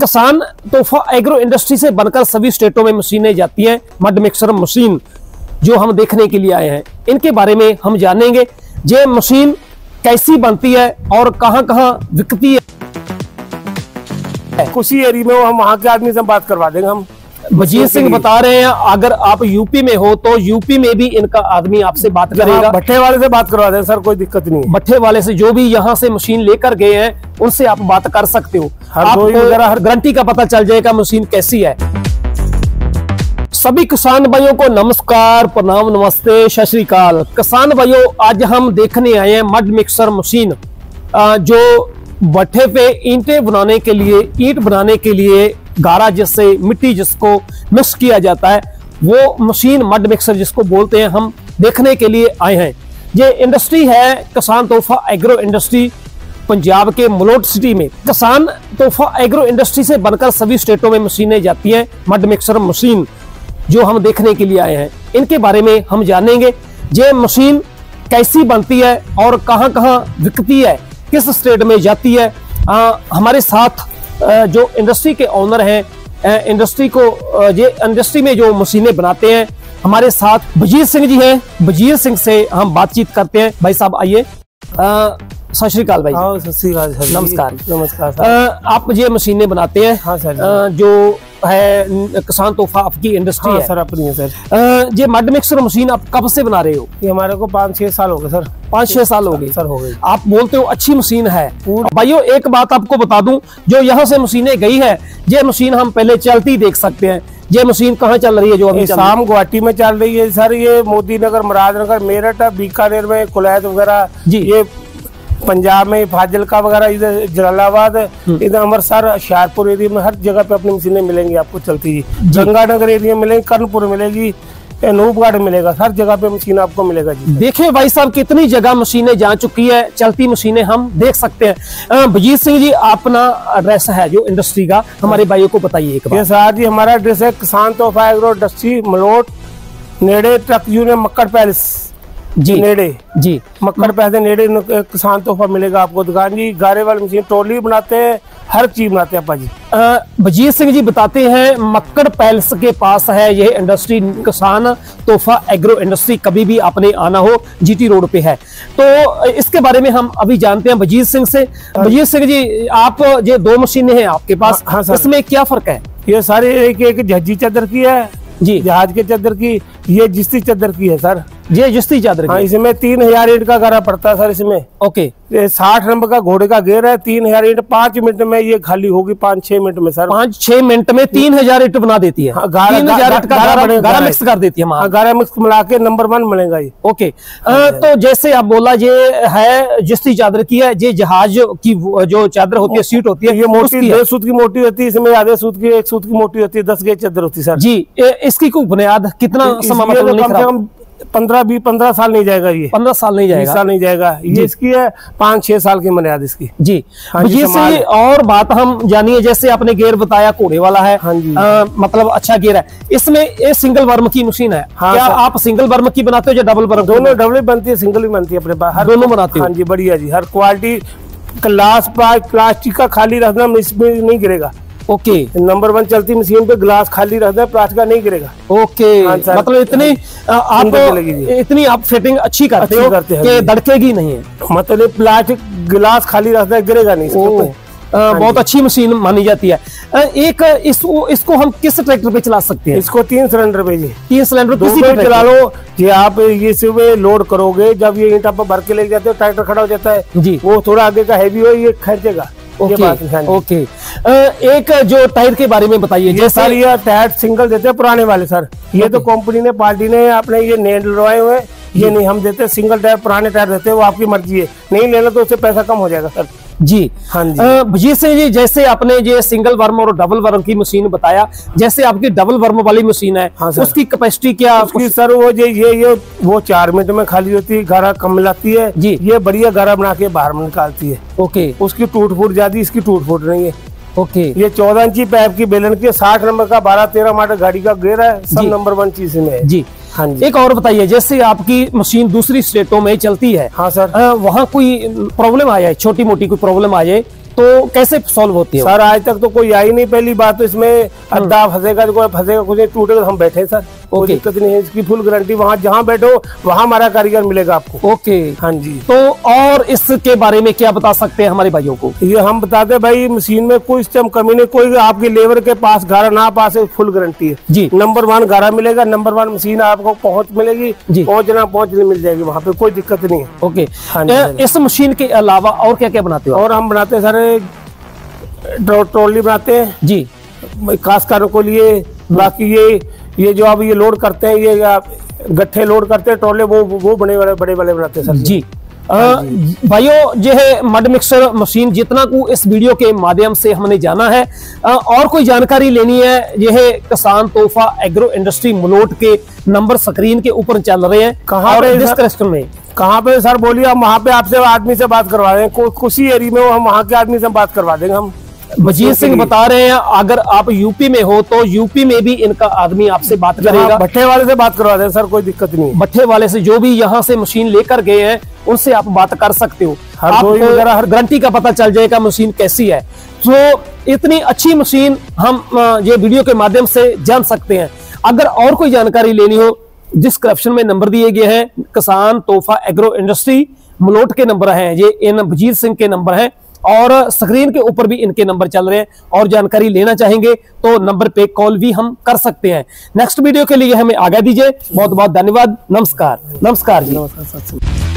किसान तोहफा agro industry से बनकर सभी स्टेटों में मशीनें जाती हैं। मड मिक्सर मशीन जो हम देखने के लिए आए हैं, इनके बारे में हम जानेंगे। ये मशीन कैसी बनती है और कहां-कहां बिकती है, खुशी एरिया में हम वहां के आदमी से बात करवा देंगे। हम वजीर सिंह बता रहे हैं, अगर आप यूपी में हो तो यूपी में भी इनका आदमी आपसे बात करेगा। भट्ठे वाले से बात करवा दें सर, कोई दिक्कत नहीं। भट्ठे वाले से जो भी यहाँ से मशीन लेकर गए हैं उनसे आप बात कर सकते हो। आपको हर गारंटी का पता चल जाएगा मशीन कैसी है। सभी किसान भाइयों को नमस्कार, प्रणाम, नमस्ते, सत श्री अकाल। किसान भाइयों, आज हम देखने आए हैं मड मिक्सर मशीन, जो भट्ठे पे ईंट बनाने के लिए गारा जिससे मिट्टी जिसको मिक्स किया जाता है, वो मशीन मड मिक्सर जिसको बोलते हैं, हम देखने के लिए आए हैं। ये इंडस्ट्री है किसान तोहफा एग्रो इंडस्ट्री, पंजाब के मलोट सिटी में। किसान तोहफा एग्रो इंडस्ट्री से बनकर सभी स्टेटों में मशीनें जाती हैं। मड मिक्सर मशीन जो हम देखने के लिए आए हैं, इनके बारे में हम जानेंगे। ये मशीन कैसी बनती है और कहां-कहां बिकती है, किस स्टेट में जाती है। हमारे साथ जो इंडस्ट्री के ओनर हैं, इंडस्ट्री में जो मशीनें बनाते हैं, हमारे साथ बजीर सिंह जी हैं। बजीर सिंह से हम बातचीत करते हैं। भाई साहब आइए, सत श्री अकाल भाई। हाँ, सत श्री अकाल। नमस्कार। आप ये मशीनें बनाते हैं? हाँ सर। जो है किसान तोहफा आपकी इंडस्ट्री? हाँ, है सर, अपनी है सर। ये मड मिक्सर मशीन आप कब से बना रहे हो? ये हमारे को 5-6 साल हो गए सर। 5-6 साल हो गए सर, हो गए। आप बोलते हो अच्छी मशीन है। भाइयों, एक बात आपको बता दूं, जो यहाँ से मशीनें गई है, ये मशीन हम पहले चलती देख सकते हैं। ये मशीन कहाँ चल रही है? जो अभी शाम गुवाहाटी में चल रही है सर। ये मोदी नगर, मुराद नगर, मेरठ, बीकानेर में, कुलायत वगैरह जी। ये पंजाब में फाजिलका वगैरह, इधर जलालाबाद, इधर अमृतसर, शहरपुर एरिया में हर जगह पे अपनी मशीनें मिलेंगी आपको चलती हुई। गंगानगर एरिया में मिलेगी, कर्नपुर मिलेगी, नूबगढ़ मिलेगा, हर जगह पे मशीन आपको मिलेगा जी। देखिए भाई साहब, कितनी जगह मशीनें जा चुकी है, चलती मशीनें हम देख सकते हैं। बजीत सिंह जी, अपना एड्रेस है जो इंडस्ट्री का, हमारे भाइयों को बताइए एक बार। सर जी, हमारा एड्रेस है किसान तोहफा एग्रो इंडस्ट्री, मलोट, नेड़े, ट्रक यूनियन, मक्कड़ पैलेस जी, नेड़े जी, मक्कड़ पैसे नेड़े। किसान तोहफा मिलेगा आपको दुकान जी। गारे वाली मशीन, टोली बनाते हैं, हर चीज बनाते हैं अपा जी। वजीर सिंह जी बताते हैं, मक्कड़ पैलेस के पास है ये इंडस्ट्री किसान तोहफा एग्रो इंडस्ट्री। कभी भी आपने आना हो, जीटी रोड पे है। तो इसके बारे में हम अभी जानते हैं वजीर सिंह से। वजीर सिंह जी, आप ये 2 मशीनें हैं आपके पास। हाँ, इसमें क्या फर्क है? ये सारे एक झज्जी चादर की है जी, जहाज के चादर की। ये जिस्ती चादर की है सर, ये जिस्ती चादर। हाँ, इसमें 3000 ईंट का गारा पड़ता है सर इसमें। ओके। 60 नंबर का घोड़े का घेर है, 3000 ईंट 5 मिनट में ये खाली होगी। 5-6 मिनट में सर, 5-6 मिनट में 3000 ईंट बना देती है। हाँ, 3000 ईंट का गारा मिक्स कर देती है। हाँ, गारा मिक्स मिला के नंबर 1 मिलेगा ये। ओके। तो जैसे आप बोला, ये है जिस्ती चादर की है, ये जहाज की जो चादर होती है, सीट होती है, ये मोटी 2 सूत की मोटी होती है। इसमें आधे सूत की, 1 सूत की मोटी होती है, 10 गेज चादर होती है सर जी। इसकी कोई बुनियाद कितना समय? 15-20 साल नहीं जाएगा ये। 15 साल नहीं जाएगा, 20 साल नहीं जाएगा ये। इसकी है 5-6 साल की बुनियाद इसकी जी। हाँ जी, से और बात हम जानिए। जैसे आपने गेयर बताया, घोड़े वाला है। हाँ जी। मतलब अच्छा गेयर है इसमें। ये सिंगल वर्म की मशीन है। हाँ, क्या आप सिंगल वर्म की बनाते हो या डबल वर्म? दोनों, डबल बनती है, सिंगल भी बनती है, अपने पास दोनों बनाते हैं। हाँ जी, बढ़िया जी। हर क्वालिटी, ग्लास प्लास्टिक का खाली रखना, नहीं गिरेगा। ओके। नंबर 1 चलती मशीन पे ग्लास खाली रहता है, प्लास्टिक का नहीं गिरेगा। ओके। मतलब इतनी आप फिटिंग अच्छी करते हो कि दड़केगी नहीं है। मतलब प्लास्टिक ग्लास खाली रहता है, गिरेगा नहीं। बहुत अच्छी मशीन मानी जाती है। एक इसको हम किस ट्रैक्टर पे चला सकते हैं? इसको 3 सिलेंडर पे जी। 3 सिलेंडर किसी पे चला लो जी। आप ये सुबह लोड करोगे, जब ये ईंट आप भर के ले जाते हो, ट्रैक्टर खड़ा हो जाता है जी। वो थोड़ा आगे का हैवी हो, ये खींचेगा। ओके। एक जो टायर के बारे में बताइए। ये सर, ये टायर सिंगल देते हैं पुराने वाले सर। ये तो कंपनी ने, पार्टी ने, आपने ये नए लड़वाए हुए, ये नहीं हम देते। सिंगल टायर, पुराने टायर देते हैं, वो आपकी मर्जी है। नहीं लेना तो उससे पैसा कम हो जाएगा सर जी। हाँ जी। वजीर सिंह जी, जैसे आपने ये सिंगल वर्म और डबल वर्म की मशीन बताया, जैसे आपकी डबल वर्म वाली मशीन है। हाँ, उसकी कैपेसिटी क्या? उसकी सर वो ये वो 4 मिनट में खाली होती है, गारा कम मिलाती है जी। ये बढ़िया गारा बना के बाहर में निकालती है। ओके। उसकी टूट फूट ज्यादा, इसकी टूट फूट नहीं है। ओके। ये 14 इंची पैप की बेलन की, 60 नंबर का, 12-13 मॉडल गाड़ी का गेयर है, सब नंबर 1 चीज में जी। हाँ जी। एक और बताइए, जैसे आपकी मशीन दूसरी स्टेटों में चलती है। हाँ सर। वहाँ कोई प्रॉब्लम आया है, छोटी मोटी कोई प्रॉब्लम आया है तो कैसे सॉल्व होती है? सर आज तक तो कोई आई नहीं। पहली बात तो इसमें अद्दा फंसेगा तो फंसेगा कुछ नहीं, टूटेगा हम बैठे सर, कोई दिक्कत नहीं है, इसकी फुल गारंटी। वहाँ जहाँ बैठो वहाँ हमारा कारीगर मिलेगा आपको। ओके हाँ जी। तो और इसके बारे में क्या बता सकते हैं हमारे भाइयों को? ये हम बताते हैं भाई मशीन में कोई सिस्टम कमी नहीं, कोई आपके लेबर के पास गारा ना पास है, फुल गारंटी है जी। नंबर 1 गारा मिलेगा, नंबर 1 मशीन आपको पहुँच मिलेगी, पहुँचने मिल जाएगी वहाँ पे, कोई दिक्कत नहीं है। ओके इस मशीन के अलावा और क्या क्या बनाते हो? और हम बनाते हैं सर ट्रॉली बनाते हैं जी, काश्तकारों के लिए। बाकी ये जो आप ये लोड करते हैं, ये गट्ठे लोड करते हैं ट्रॉले, वो बड़े वाले बनाते हैं सर जी। भाइयों जो है मड मिक्सर मशीन जितना को इस वीडियो के माध्यम से हमने जाना है, और कोई जानकारी लेनी है यह है किसान तोहफा एग्रो इंडस्ट्री मलोट के नंबर स्क्रीन के ऊपर चल रहे हैं। कहाँ पे सर बोलिए, हम वहाँ पे आपसे आदमी से बात करवा रहे हैं, खुशी एरिया में हम वहाँ के आदमी से बात करवा देंगे। हम बजीत सिंह बता रहे हैं, अगर आप यूपी में हो तो यूपी में भी इनका आदमी आपसे बात करेगा। भट्ठे वाले से बात करवा दें सर, कोई दिक्कत नहीं। भट्ठे वाले से जो भी यहाँ से मशीन लेकर गए हैं उनसे आप बात कर सकते हो, हर गारंटी का पता चल जाएगा मशीन कैसी है। तो इतनी अच्छी मशीन हम ये वीडियो के माध्यम से जान सकते हैं। अगर और कोई जानकारी लेनी हो, डिस्क्रिप्शन में नंबर दिए गए हैं, किसान तोहफा एग्रो इंडस्ट्री मलोट के नंबर हैं, ये इन वजीर सिंह के नंबर हैं, और स्क्रीन के ऊपर भी इनके नंबर चल रहे हैं। और जानकारी लेना चाहेंगे तो नंबर पे कॉल भी हम कर सकते हैं। नेक्स्ट वीडियो के लिए हमें आगे दीजिए। बहुत बहुत धन्यवाद। नमस्कार। नमस्कार जी।